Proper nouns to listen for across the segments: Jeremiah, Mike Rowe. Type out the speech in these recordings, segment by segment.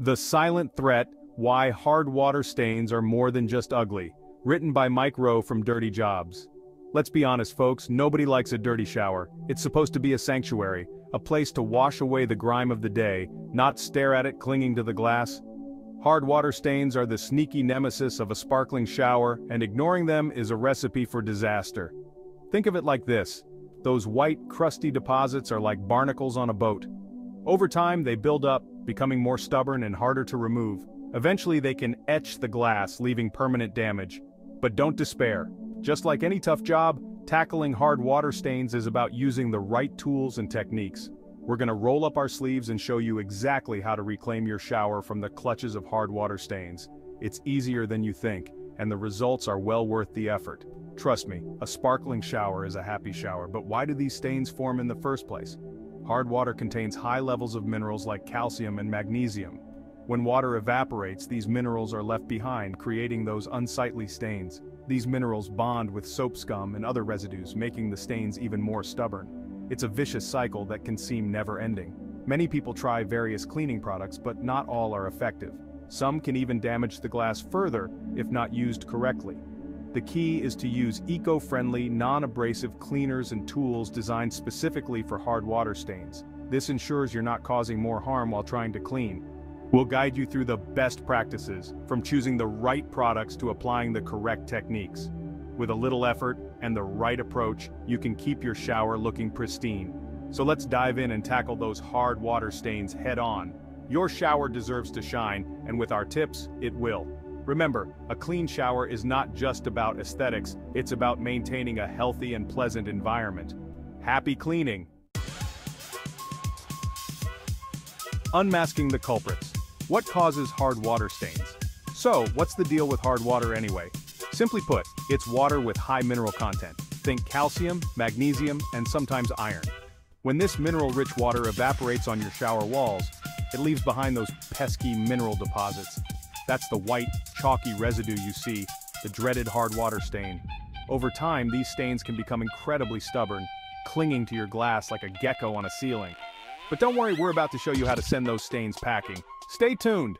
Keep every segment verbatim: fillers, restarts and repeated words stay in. The Silent Threat, Why Hard Water Stains Are More Than Just Ugly, written by Mike Rowe from Dirty Jobs. Let's be honest, folks, nobody likes a dirty shower. It's supposed to be a sanctuary, a place to wash away the grime of the day, not stare at it clinging to the glass. Hard water stains are the sneaky nemesis of a sparkling shower, and ignoring them is a recipe for disaster. Think of it like this. Those white, crusty deposits are like barnacles on a boat. Over time, they build up, becoming more stubborn and harder to remove. Eventually, they can etch the glass, leaving permanent damage. But don't despair. Just like any tough job, tackling hard water stains is about using the right tools and techniques. We're gonna roll up our sleeves and show you exactly how to reclaim your shower from the clutches of hard water stains. It's easier than you think, and the results are well worth the effort. Trust me, a sparkling shower is a happy shower, but why do these stains form in the first place? Hard water contains high levels of minerals like calcium and magnesium. When water evaporates, these minerals are left behind, creating those unsightly stains. These minerals bond with soap scum and other residues, making the stains even more stubborn. It's a vicious cycle that can seem never-ending. Many people try various cleaning products, but not all are effective. Some can even damage the glass further if not used correctly. The key is to use eco-friendly, non-abrasive cleaners and tools designed specifically for hard water stains. This ensures you're not causing more harm while trying to clean. We'll guide you through the best practices, from choosing the right products to applying the correct techniques. With a little effort and the right approach, you can keep your shower looking pristine. So let's dive in and tackle those hard water stains head on. Your shower deserves to shine, and with our tips, it will. Remember, a clean shower is not just about aesthetics, it's about maintaining a healthy and pleasant environment. Happy cleaning! Unmasking the culprits. What causes hard water stains? So, what's the deal with hard water anyway? Simply put, it's water with high mineral content. Think calcium, magnesium, and sometimes iron. When this mineral-rich water evaporates on your shower walls, it leaves behind those pesky mineral deposits. That's the white, chalky residue you see, the dreaded hard water stain. Over time, these stains can become incredibly stubborn, clinging to your glass like a gecko on a ceiling. But don't worry, we're about to show you how to send those stains packing. Stay tuned!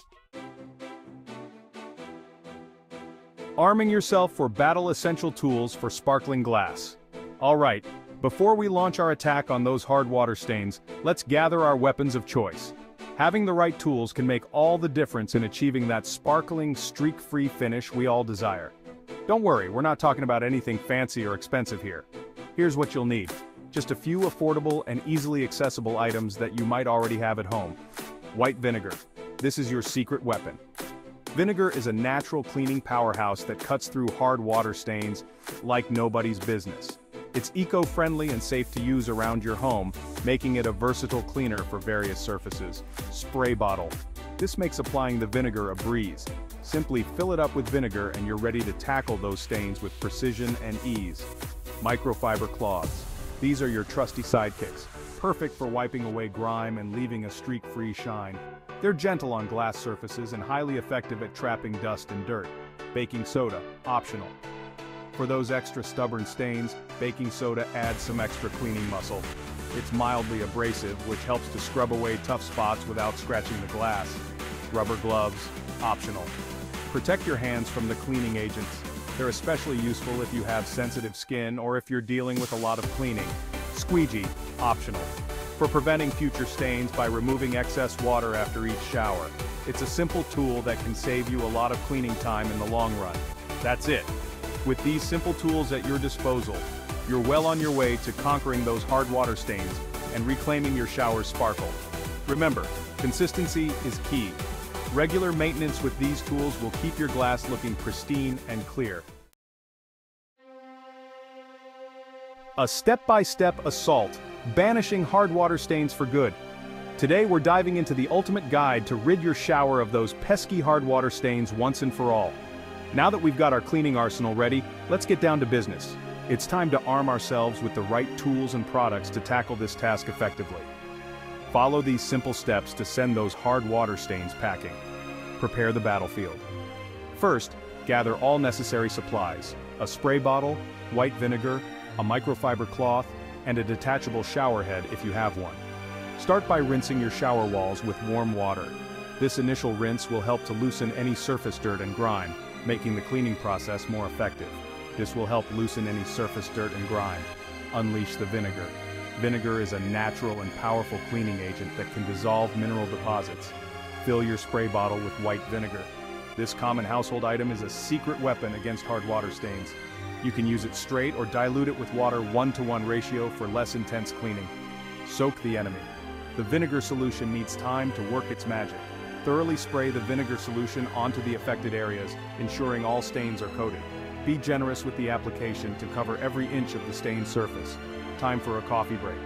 Arming yourself for battle essential tools for sparkling glass. Alright, before we launch our attack on those hard water stains, let's gather our weapons of choice. Having the right tools can make all the difference in achieving that sparkling, streak-free finish we all desire. Don't worry, we're not talking about anything fancy or expensive here. Here's what you'll need. Just a few affordable and easily accessible items that you might already have at home. White vinegar. This is your secret weapon. Vinegar is a natural cleaning powerhouse that cuts through hard water stains like nobody's business. It's eco-friendly and safe to use around your home, making it a versatile cleaner for various surfaces. Spray bottle. This makes applying the vinegar a breeze. Simply fill it up with vinegar and you're ready to tackle those stains with precision and ease. Microfiber cloths. These are your trusty sidekicks, perfect for wiping away grime and leaving a streak-free shine. They're gentle on glass surfaces and highly effective at trapping dust and dirt. Baking soda, optional. For those extra stubborn stains, baking soda adds some extra cleaning muscle. It's mildly abrasive, which helps to scrub away tough spots without scratching the glass. Rubber gloves, optional. Protect your hands from the cleaning agents. They're especially useful if you have sensitive skin or if you're dealing with a lot of cleaning. Squeegee, optional. For preventing future stains by removing excess water after each shower. It's a simple tool that can save you a lot of cleaning time in the long run. That's it. With these simple tools at your disposal, you're well on your way to conquering those hard water stains and reclaiming your shower's sparkle. Remember, consistency is key. Regular maintenance with these tools will keep your glass looking pristine and clear. A step-by-step assault, banishing hard water stains for good. Today we're diving into the ultimate guide to rid your shower of those pesky hard water stains once and for all. Now that we've got our cleaning arsenal ready, let's get down to business. It's time to arm ourselves with the right tools and products to tackle this task effectively. Follow these simple steps to send those hard water stains packing. Prepare the battlefield. First, gather all necessary supplies: a spray bottle, white vinegar, a microfiber cloth, and a detachable shower head if you have one. Start by rinsing your shower walls with warm water. This initial rinse will help to loosen any surface dirt and grime, making the cleaning process more effective. This will help loosen any surface dirt and grime. Unleash the vinegar. Vinegar is a natural and powerful cleaning agent that can dissolve mineral deposits. Fill your spray bottle with white vinegar. This common household item is a secret weapon against hard water stains. You can use it straight or dilute it with water one to one ratio for less intense cleaning. Soak the enemy. The vinegar solution needs time to work its magic. Thoroughly spray the vinegar solution onto the affected areas, ensuring all stains are coated. Be generous with the application to cover every inch of the stained surface. Time for a coffee break.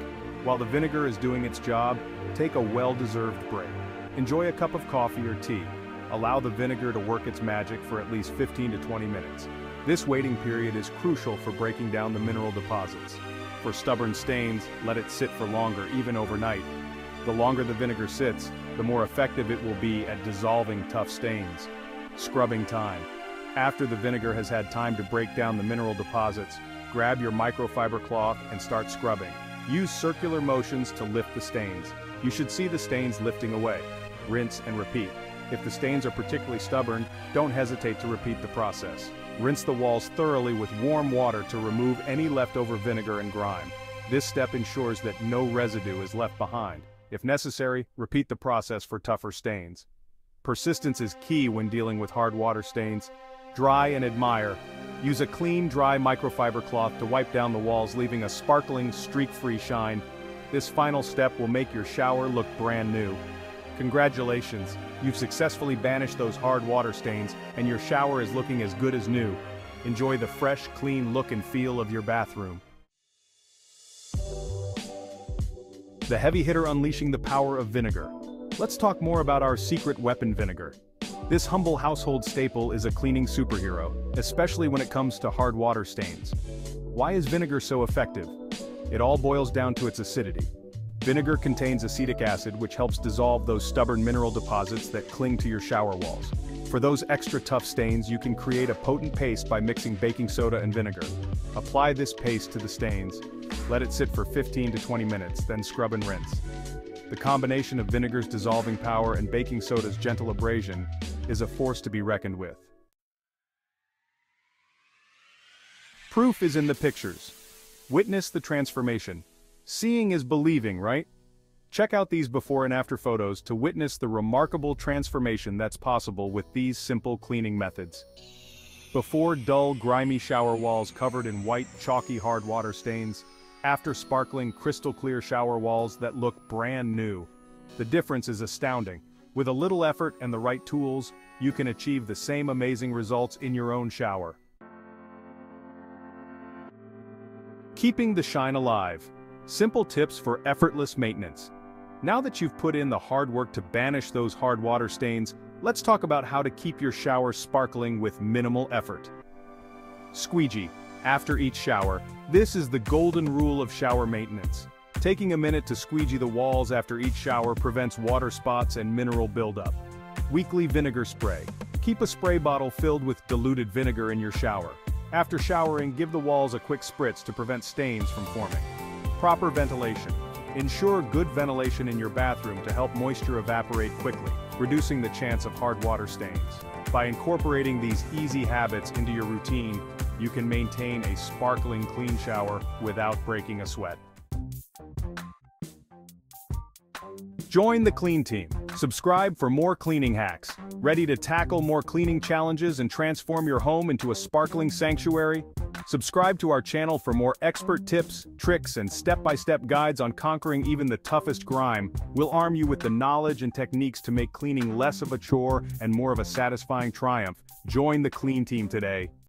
While the vinegar is doing its job, take a well-deserved break. Enjoy a cup of coffee or tea. Allow the vinegar to work its magic for at least fifteen to twenty minutes. This waiting period is crucial for breaking down the mineral deposits. For stubborn stains, let it sit for longer, even overnight. The longer the vinegar sits, the more effective it will be at dissolving tough stains. Scrubbing time. After the vinegar has had time to break down the mineral deposits, grab your microfiber cloth and start scrubbing. Use circular motions to lift the stains. You should see the stains lifting away. Rinse and repeat. If the stains are particularly stubborn, don't hesitate to repeat the process. Rinse the walls thoroughly with warm water to remove any leftover vinegar and grime. This step ensures that no residue is left behind. If necessary, repeat the process for tougher stains. Persistence is key when dealing with hard water stains. Dry and admire. Use a clean, dry microfiber cloth to wipe down the walls, leaving a sparkling, streak-free shine. This final step will make your shower look brand new. Congratulations, you've successfully banished those hard water stains, and your shower is looking as good as new. Enjoy the fresh, clean look and feel of your bathroom. The heavy hitter unleashing the power of vinegar. Let's talk more about our secret weapon, vinegar. This humble household staple is a cleaning superhero, especially when it comes to hard water stains. Why is vinegar so effective? It all boils down to its acidity. Vinegar contains acetic acid, which helps dissolve those stubborn mineral deposits that cling to your shower walls. For those extra tough stains, you can create a potent paste by mixing baking soda and vinegar. Apply this paste to the stains. Let it sit for fifteen to twenty minutes, then scrub and rinse. The combination of vinegar's dissolving power and baking soda's gentle abrasion is a force to be reckoned with. Proof is in the pictures. Witness the transformation. Seeing is believing, right? Check out these before and after photos to witness the remarkable transformation that's possible with these simple cleaning methods. Before, dull, grimy shower walls covered in white, chalky hard water stains. After, sparkling, crystal clear shower walls that look brand new. The difference is astounding. With a little effort and the right tools, you can achieve the same amazing results in your own shower. Keeping the shine alive. Simple tips for effortless maintenance. Now that you've put in the hard work to banish those hard water stains, let's talk about how to keep your shower sparkling with minimal effort. Squeegee. After each shower, this is the golden rule of shower maintenance. Taking a minute to squeegee the walls after each shower prevents water spots and mineral buildup. Weekly vinegar spray. Keep a spray bottle filled with diluted vinegar in your shower. After showering, give the walls a quick spritz to prevent stains from forming. Proper ventilation. Ensure good ventilation in your bathroom to help moisture evaporate quickly, reducing the chance of hard water stains. By incorporating these easy habits into your routine, you can maintain a sparkling clean shower without breaking a sweat. Join the clean team. Subscribe for more cleaning hacks. Ready to tackle more cleaning challenges and transform your home into a sparkling sanctuary? Subscribe to our channel for more expert tips, tricks, and step-by-step guides on conquering even the toughest grime. We'll arm you with the knowledge and techniques to make cleaning less of a chore and more of a satisfying triumph. Join the clean team today.